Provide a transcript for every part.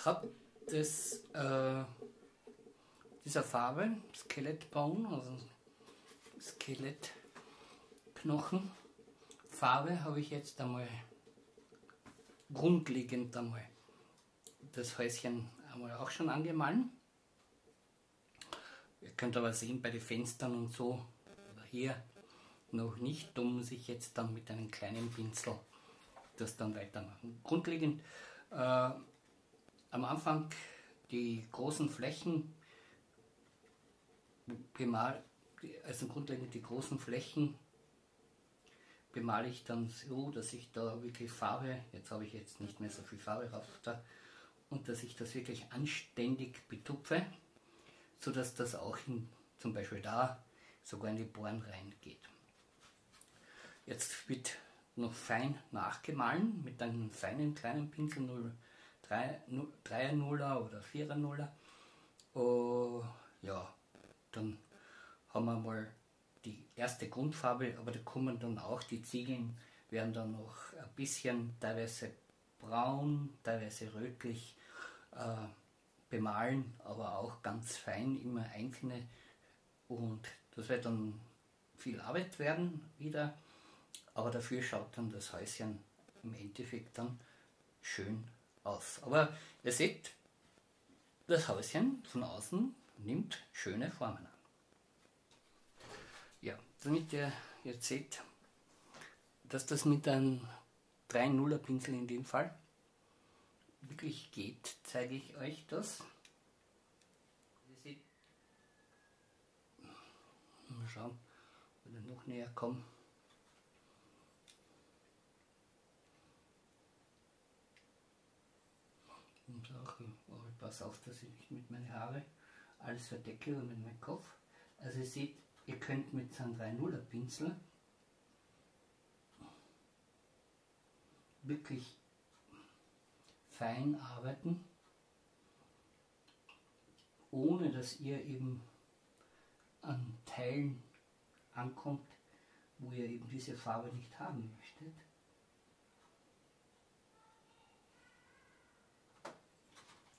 jetzt habe, ist dieser Farbe, Skelettbone, also Skelettknochenfarbe, habe ich jetzt einmal grundlegend einmal das Häuschen einmal auch schon angemahlen. Ihr könnt aber sehen, bei den Fenstern und so, hier noch nicht, da muss ich jetzt dann mit einem kleinen Pinsel das dann weitermachen. Grundlegend am Anfang die großen Flächen bemale, also grundlegend die großen Flächen bemale ich dann so, dass ich da wirklich Farbe, jetzt habe ich jetzt nicht mehr so viel Farbe drauf da, und dass ich das wirklich anständig betupfe, so dass das auch in, zum Beispiel da sogar in die Bohren reingeht. Jetzt wird noch fein nachgemahlen mit einem feinen kleinen Pinsel 3er0er oder 4er0er. Oh, ja, dann haben wir mal die erste Grundfarbe, aber da kommen dann auch die Ziegeln, werden dann noch ein bisschen teilweise braun, teilweise rötlich bemalen, aber auch ganz fein, immer einzelne, und das wird dann viel Arbeit werden wieder, aber dafür schaut dann das Häuschen im Endeffekt dann schön aus. Aber ihr seht, das Häuschen von außen nimmt schöne Formen an. Ja, damit ihr jetzt seht, dass das mit einem 3-0er Pinsel in dem Fall wirklich geht, zeige ich euch das. Mal schauen, wenn ich noch näher komme. Und auch, oh, ich passe auf, dass ich nicht mit meinen Haaren alles verdecke und mit meinem Kopf. Also ihr seht, ihr könnt mit so einem 3-0er Pinsel wirklich fein arbeiten, ohne dass ihr eben an Teilen ankommt, wo ihr eben diese Farbe nicht haben möchtet.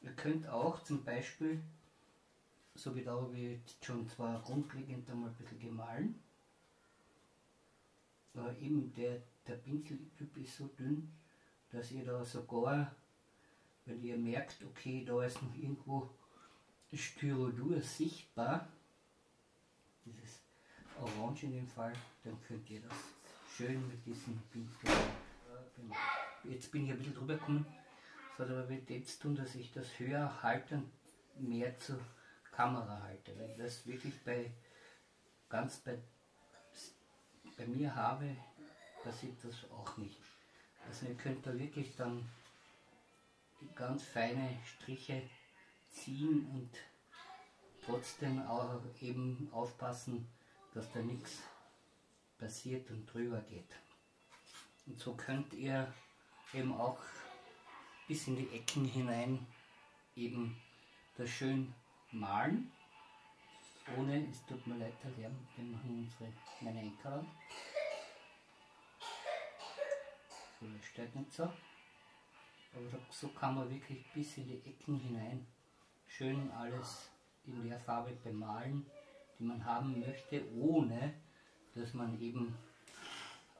Ihr könnt auch zum Beispiel, so wie da habe ich jetzt schon zwar grundlegend einmal ein bisschen gemahlen, aber eben der Pinseltyp ist so dünn, dass ihr da sogar, wenn ihr merkt, okay, da ist noch irgendwo Styrodur sichtbar, dieses Orange in dem Fall, dann könnt ihr das schön mit diesem Pinsel bemalen. Jetzt bin ich ein bisschen drüber gekommen, das hat aber mit dem zu tun, dass ich das höher halte und mehr zur Kamera halte, weil ich das wirklich bei mir habe, passiert das auch nicht. Also ihr könnt da wirklich dann ganz feine Striche ziehen und trotzdem auch eben aufpassen, dass da nichts passiert und drüber geht. Und so könnt ihr eben auch bis in die Ecken hinein eben das schön malen. Ohne, es tut mir leid, der Lärm, den machen meine Enkel. So, das steht nicht so. Aber so kann man wirklich bis in die Ecken hinein schön alles in der Farbe bemalen, die man haben möchte, ohne dass man eben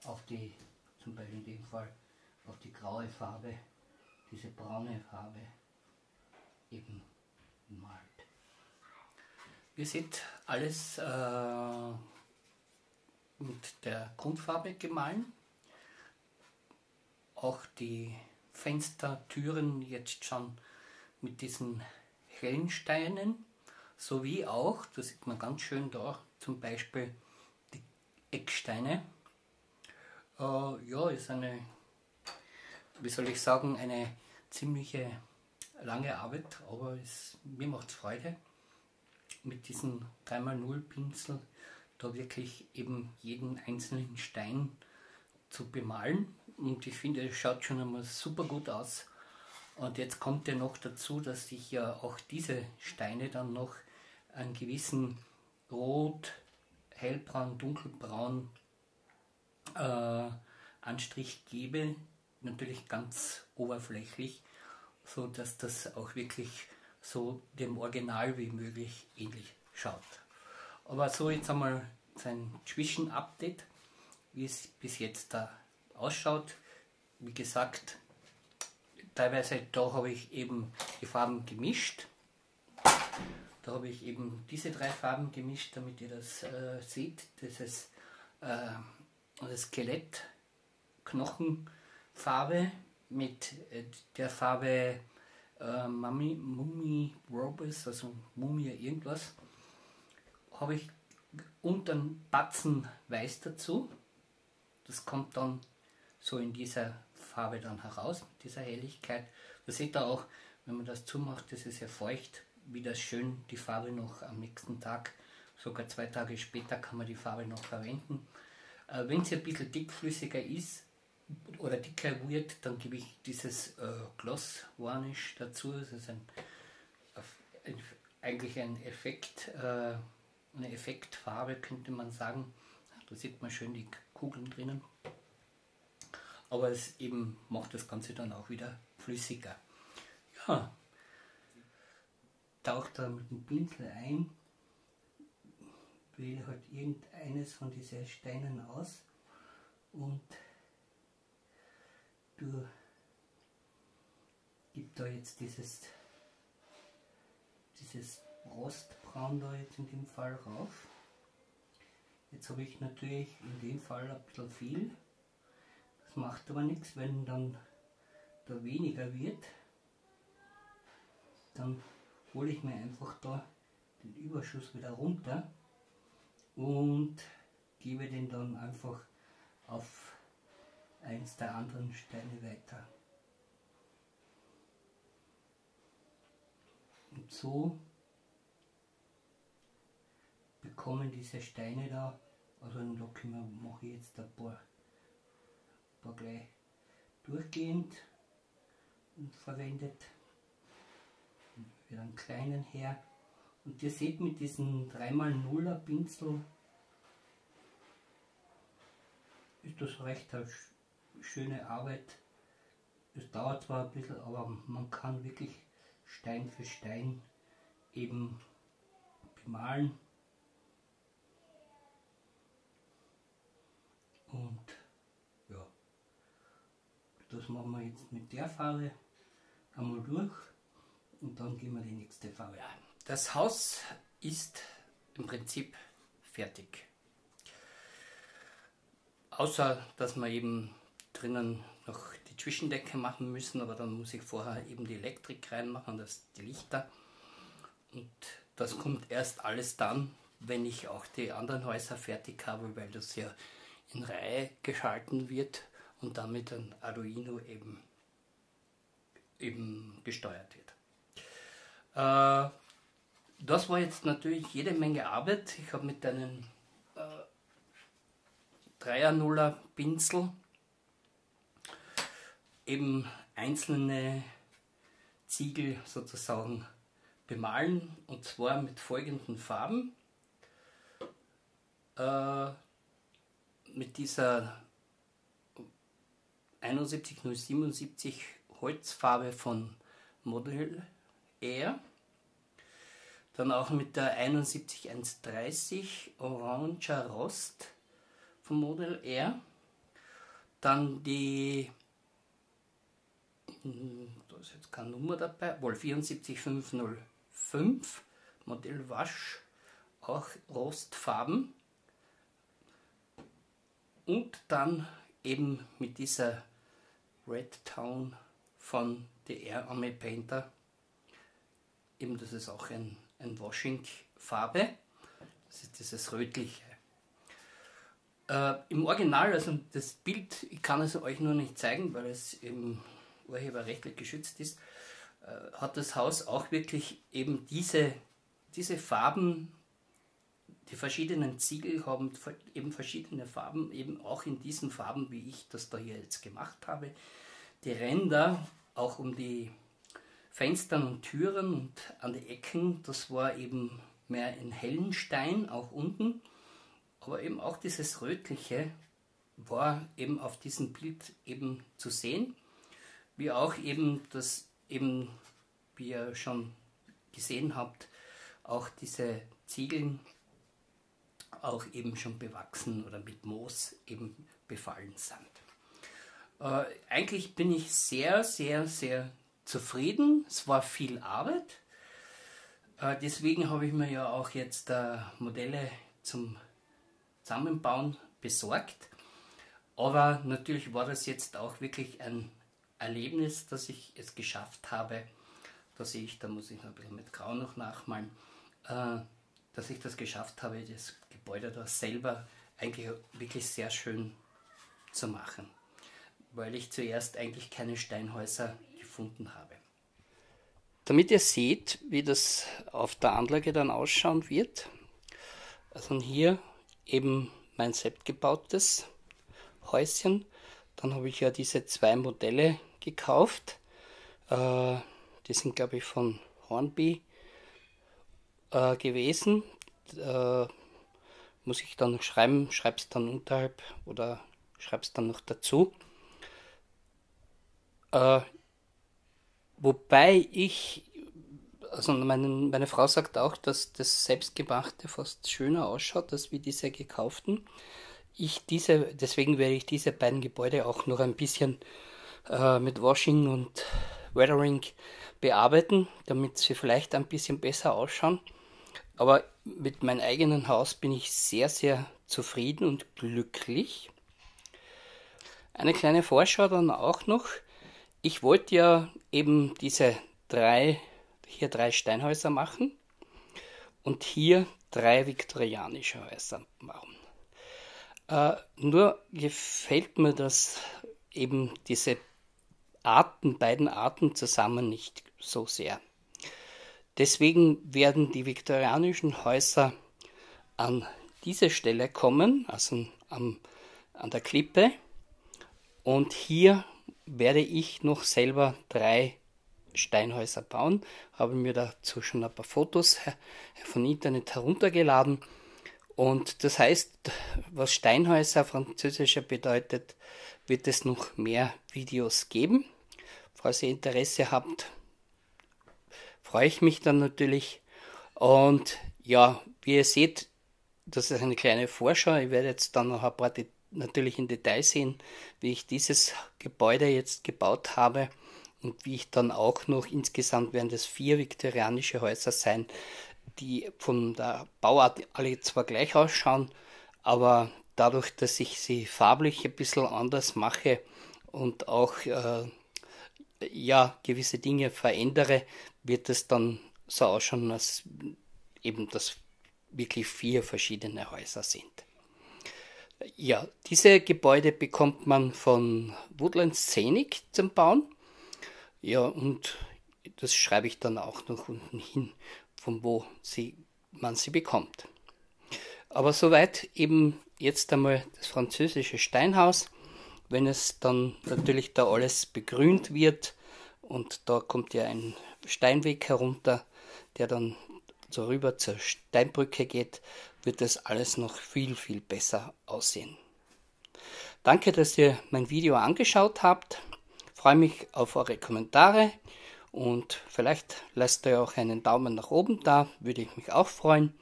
auf die, zum Beispiel in dem Fall, auf die graue Farbe, diese braune Farbe eben malt. Ihr seht, alles mit der Grundfarbe gemahlen, auch die Fenster, Türen jetzt schon mit diesen hellen Steinen, sowie auch, das sieht man ganz schön da, zum Beispiel die Ecksteine. Ja, ist eine, wie soll ich sagen, eine ziemliche lange Arbeit, aber mir macht es Freude, mit diesem 3x0 Pinsel da wirklich eben jeden einzelnen Stein zu bemalen, und ich finde, es schaut schon einmal super gut aus. Und jetzt kommt ja noch dazu, dass ich ja auch diese Steine dann noch einen gewissen Rot, Hellbraun, Dunkelbraun Anstrich gebe, natürlich ganz oberflächlich, so dass das auch wirklich so dem Original wie möglich ähnlich schaut. Aber so jetzt einmal sein Zwischenupdate, wie es bis jetzt da ausschaut. Wie gesagt, teilweise da habe ich eben die Farben gemischt. Da habe ich eben diese drei Farben gemischt, damit ihr das seht. Das ist das Skelett, Knochenfarbe mit der Farbe Mummy Robles, also Mumie irgendwas, habe ich und dann Batzen Weiß dazu. Das kommt dann so in dieser Farbe dann heraus, mit dieser Helligkeit. Das seht ihr auch, wenn man das zumacht, das ist ja feucht, wie das schön die Farbe noch am nächsten Tag, sogar 2 Tage später kann man die Farbe noch verwenden. Wenn sie ein bisschen dickflüssiger ist oder dicker wird, dann gebe ich dieses Gloss-Varnish dazu. Das ist eigentlich ein Effekt, eine Effektfarbe könnte man sagen. Da sieht man schön die Kugeln drinnen. Aber es eben macht das Ganze dann auch wieder flüssiger. Ja, taucht da mit dem Pinsel ein, wähle halt irgendeines von diesen Steinen aus und du gib da jetzt dieses Rostbraun da jetzt in dem Fall rauf. Jetzt habe ich natürlich in dem Fall ein bisschen viel. Macht aber nichts, wenn dann da weniger wird, dann hole ich mir einfach da den Überschuss wieder runter und gebe den dann einfach auf eins der anderen Steine weiter. Und so bekommen diese Steine da, also dann mache ich jetzt ein paar gleich durchgehend und verwendet wieder einen kleinen her, und ihr seht mit diesem 3×0er Pinsel ist das recht eine schöne Arbeit. Es dauert zwar ein bisschen, aber man kann wirklich Stein für Stein eben bemalen und das machen wir jetzt mit der Farbe einmal durch und dann gehen wir die nächste Farbe an. Das Haus ist im Prinzip fertig. Außer, dass wir eben drinnen noch die Zwischendecke machen müssen, aber dann muss ich vorher eben die Elektrik reinmachen, das die Lichter. Und das kommt erst alles dann, wenn ich auch die anderen Häuser fertig habe, weil das ja in Reihe geschalten wird. Und damit ein Arduino eben gesteuert wird. Das war jetzt natürlich jede Menge Arbeit. Ich habe mit einem 3×0er Pinsel eben einzelne Ziegel sozusagen bemalen, und zwar mit folgenden Farben. Mit dieser 71077 Holzfarbe von Model Air. Dann auch mit der 71130 Oranger Rost von Model Air. Dann die, da ist jetzt keine Nummer dabei, wohl 74505 Model Wash, auch Rostfarben. Und dann eben mit dieser Red Town von The Air Army Painter. Eben, das ist auch ein Washing-Farbe. Das ist dieses Rötliche. Im Original, also das Bild, ich kann es euch nur nicht zeigen, weil es eben urheberrechtlich geschützt ist, hat das Haus auch wirklich eben diese Farben. Die verschiedenen Ziegel haben eben verschiedene Farben, eben auch in diesen Farben, wie ich das da hier jetzt gemacht habe. Die Ränder, auch um die Fenstern und Türen und an die Ecken, das war eben mehr in hellen Stein, auch unten. Aber eben auch dieses Rötliche war eben auf diesem Bild eben zu sehen, wie auch eben das eben, wie ihr schon gesehen habt, auch diese Ziegeln auch eben schon bewachsen oder mit Moos eben befallen sind. Eigentlich bin ich sehr, sehr, sehr zufrieden. Es war viel Arbeit. Deswegen habe ich mir ja auch jetzt Modelle zum Zusammenbauen besorgt. Aber natürlich war das jetzt auch wirklich ein Erlebnis, dass ich es geschafft habe. Da sehe ich, da muss ich ein bisschen mit Grau noch nachmalen, dass ich das geschafft habe, das Gebäude da selber eigentlich wirklich sehr schön zu machen, weil ich zuerst eigentlich keine Steinhäuser gefunden habe. Damit ihr seht, wie das auf der Anlage dann ausschauen wird, also hier eben mein selbst gebautes Häuschen. Dann habe ich ja diese zwei Modelle gekauft, die sind, glaube ich, von Hornby gewesen. Muss ich dann noch schreiben, schreib's dann unterhalb oder schreib's dann noch dazu. Wobei ich, also meine Frau sagt auch, dass das Selbstgemachte fast schöner ausschaut als wie diese gekauften. Deswegen werde ich diese beiden Gebäude auch noch ein bisschen mit Washing und Weathering bearbeiten, damit sie vielleicht ein bisschen besser ausschauen. Aber mit meinem eigenen Haus bin ich sehr, sehr zufrieden und glücklich. Eine kleine Vorschau dann auch noch. Ich wollte ja eben diese drei Steinhäuser machen und hier drei viktorianische Häuser machen. Nur gefällt mir das eben diese beiden Arten zusammen nicht so sehr. Deswegen werden die viktorianischen Häuser an diese Stelle kommen, also an der Klippe. Und hier werde ich noch selber drei Steinhäuser bauen. Habe mir dazu schon ein paar Fotos von Internet heruntergeladen. Und das heißt, was Steinhäuser französischer bedeutet, wird es noch mehr Videos geben. Falls ihr Interesse habt, freue ich mich dann natürlich. Und ja, wie ihr seht, das ist eine kleine Vorschau. Ich werde jetzt dann noch ein paar natürlich im Detail sehen, wie ich dieses Gebäude jetzt gebaut habe und wie ich dann auch noch insgesamt, werden das 4 viktorianische Häuser sein, die von der Bauart alle zwar gleich ausschauen, aber dadurch, dass ich sie farblich ein bisschen anders mache und auch ja, gewisse Dinge verändere, wird es dann so ausschauen, als eben das wirklich 4 verschiedene Häuser sind. Ja, diese Gebäude bekommt man von Woodland Scenic zum Bauen. Ja, und das schreibe ich dann auch noch unten hin, von wo man sie bekommt. Aber soweit eben jetzt einmal das französische Steinhaus. Wenn es dann natürlich da alles begrünt wird und da kommt ja ein Steinweg herunter, der dann so rüber zur Steinbrücke geht, wird das alles noch viel, viel besser aussehen. Danke, dass ihr mein Video angeschaut habt. Ich freue mich auf eure Kommentare und vielleicht lasst ihr auch einen Daumen nach oben da, würde ich mich auch freuen.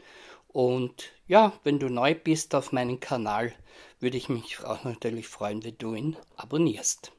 Und ja, wenn du neu bist auf meinem Kanal, würde ich mich auch natürlich freuen, wenn du ihn abonnierst.